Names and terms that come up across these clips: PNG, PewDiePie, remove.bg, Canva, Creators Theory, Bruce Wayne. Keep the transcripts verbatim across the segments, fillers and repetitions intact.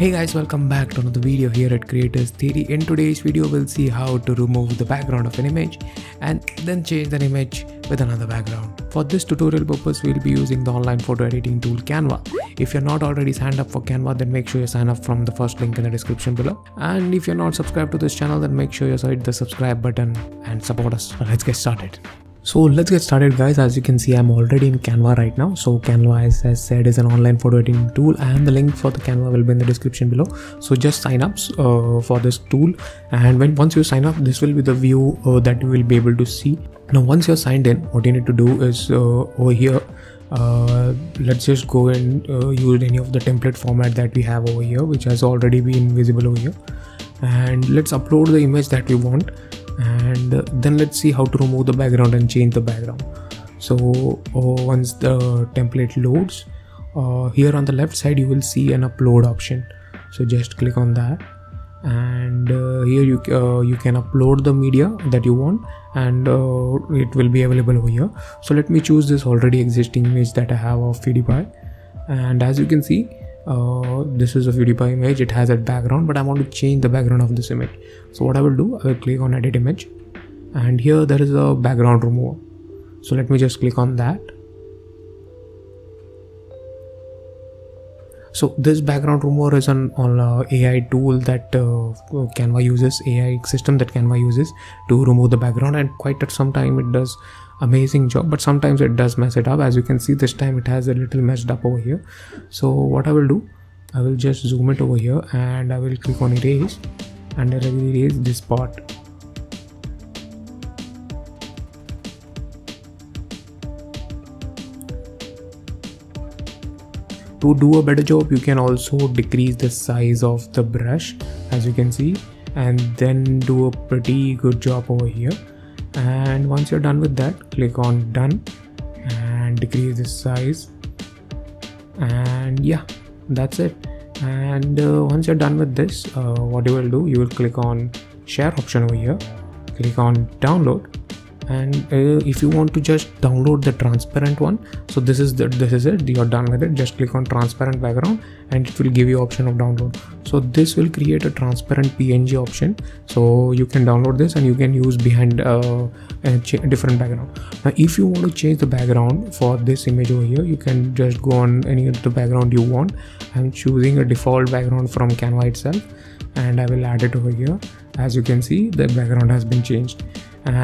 Hey guys, welcome back to another video here at Creators Theory. In today's video, we'll see how to remove the background of an image and then change that image with another background. For this tutorial purpose, we'll be using the online photo editing tool Canva. If you're not already signed up for Canva, then make sure you sign up from the first link in the description below. And if you're not subscribed to this channel, then make sure you hit the subscribe button and support us. Let's get started. So let's get started guys. As you can see, I'm already in Canva right now. So Canva, as I said, is an online photo editing tool and the link for the Canva will be in the description below. So just sign up uh, for this tool, and when once you sign up, this will be the view uh, that you will be able to see. Now once you're signed in, what you need to do is uh, over here, uh, let's just go and uh, use any of the template format that we have over here, which has already been visible over here, and let's upload the image that we want. And then let's see how to remove the background and change the background. So uh, once the template loads, uh, here on the left side you will see an upload option, so just click on that, and uh, here you uh, you can upload the media that you want, and uh, it will be available over here. So let me choose this already existing image that I have of PewDiePie, and as you can see, Uh, this is a PewDiePie image. It has a background, but I want to change the background of this image. So what I will do, I will click on edit image, and here there is a background remover. So let me just click on that. So this background remover is an uh, A I tool that uh, Canva uses, A I system that Canva uses to remove the background, and quite at some time it does amazing job, but sometimes it does mess it up. As you can see, this time it has a little messed up over here. So what I will do, I will just zoom it over here and I will click on erase, and I will erase this part. To do a better job, you can also decrease the size of the brush, as you can see, and then do a pretty good job over here. And once you're done with that, click on done and decrease the size, and yeah, that's it. And uh, once you're done with this, uh, what you will do, you will click on share option over here, click on download, and uh, if you want to just download the transparent one, so this is the this is it, you're done with it. Just click on transparent background and it will give you option of download. So this will create a transparent P N G option, so you can download this and you can use behind uh, a different background. Now if you want to change the background for this image over here, you can just go on any of the background you want. I'm choosing a default background from Canva itself, and I will add it over here. As you can see, the background has been changed,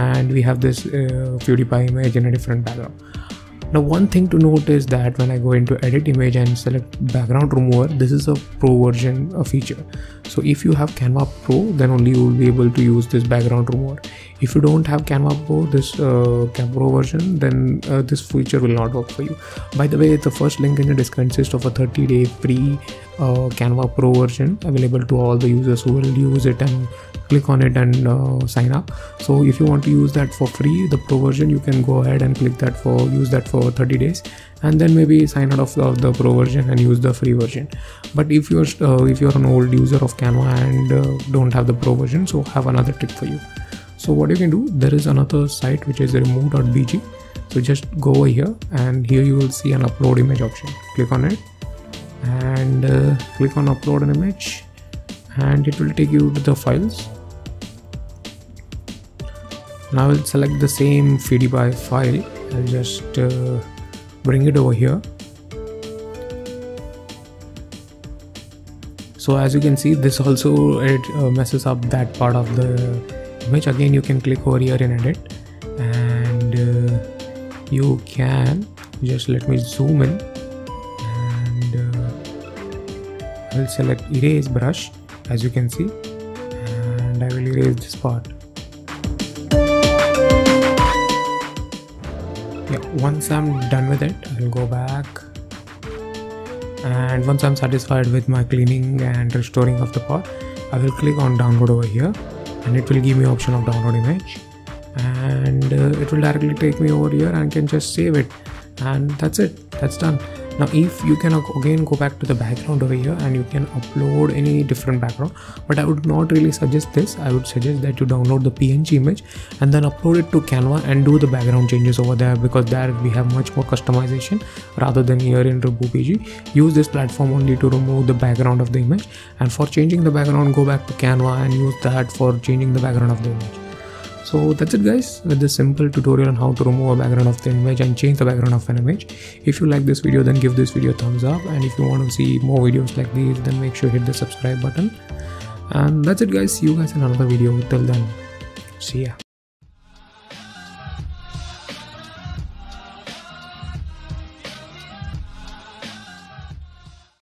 and we have this uh, PewDiePie image in a different background. Now one thing to note is that when I go into edit image and select background remover, this is a pro version a feature. So if you have Canva Pro, then only you will be able to use this background remover. If you don't have Canva Pro, this uh, Canva Pro version, then uh, this feature will not work for you. By the way, the first link in the description consists of a thirty day free uh, Canva Pro version available to all the users who will use it and click on it and uh, sign up. So if you want to use that for free, the pro version, you can go ahead and click that for use that for thirty days, and then maybe sign out of, of the pro version and use the free version. But if you're uh, if you're an old user of Canva and uh, don't have the pro version, so have another trick for you. So what you can do, there is another site which is remove dot B G. So just go over here, and here you will see an upload image option. Click on it and uh, click on upload an image, and it will take you to the files. Now I will select the same PewDiePie file. I'll just uh, bring it over here. So as you can see, this also it uh, messes up that part of the image. Again, you can click over here and edit, and uh, you can just let me zoom in, and uh, I'll select erase brush, as you can see, and I will erase this part. Yeah, once I'm done with it, I'll go back, and once I'm satisfied with my cleaning and restoring of the part, I will click on download over here, and it will give me option of download image, and uh, it will directly take me over here and I can just save it, and that's it, that's done. Now if you can again go back to the background over here and you can upload any different background, but I would not really suggest this. I would suggest that you download the P N G image and then upload it to Canva and do the background changes over there, because there we have much more customization rather than here in remove dot b g. Use this platform only to remove the background of the image, and for changing the background go back to Canva and use that for changing the background of the image. So that's it guys, with this simple tutorial on how to remove a background of the image and change the background of an image. If you like this video, then give this video a thumbs up, and if you want to see more videos like these, then make sure hit the subscribe button. And that's it guys, see you guys in another video. Till then, see ya.